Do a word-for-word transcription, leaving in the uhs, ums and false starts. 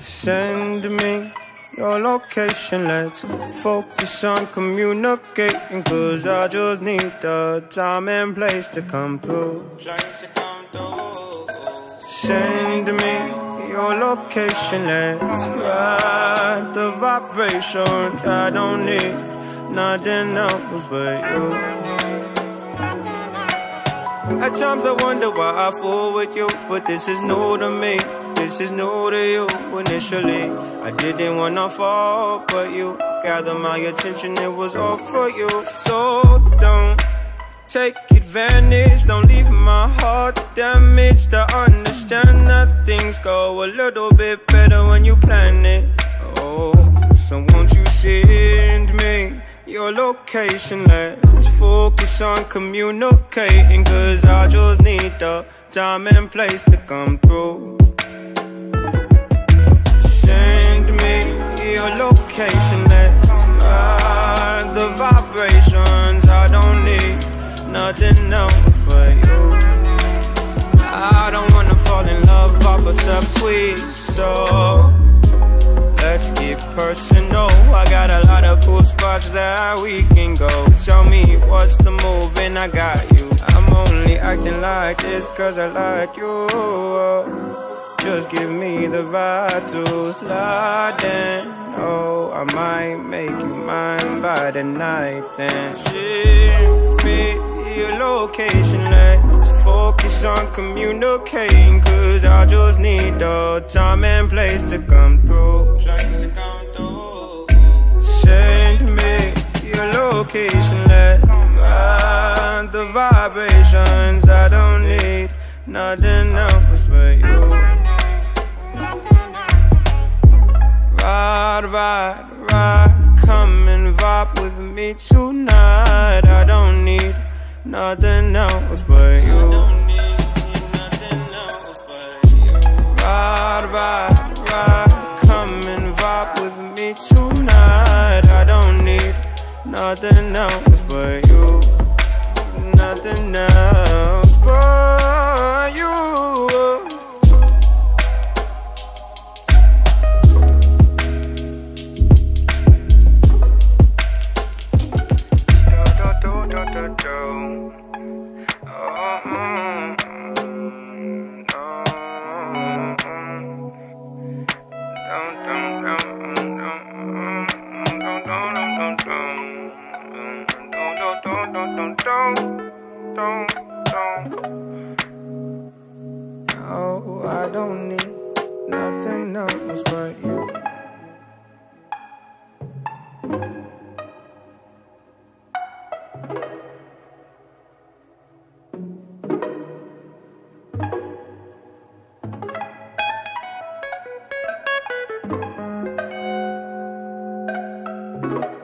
Send me your location, let's focus on communicating, cause I just need the time and place to come through. Send me your location, let's ride the vibrations. I don't need nothing else but you. At times I wonder why I fool with you, but this is new to me. This is new to you. Initially I didn't wanna fall, but you gathered my attention, it was all for you. So don't take advantage, don't leave my heart damaged. I understand that things go a little bit better when you plan it. Oh, so won't you send me your location? Let's focus on communicating, cause I just need the time and place to come through. Your location, let's ride the vibrations. I don't need nothing else but you. I don't wanna fall in love off of some tweet, so let's get personal. I got a lot of cool spots that we can go. Tell me what's the move and I got you. I'm only acting like this cause I like you. Just give me the vibe to slide in. Oh, I might make you mine by the night then. Send me your location, let's focus on communicating, cause I just need the time and place to come through. Send me your location, let's ride the vibrations. I don't need nothing else but you. Ride, ride, ride, come and vibe with me tonight. I don't need nothing else but you. Ride, ride, ride, come and vibe with me tonight. I don't need nothing else but you. Nothing else but you. Thank you.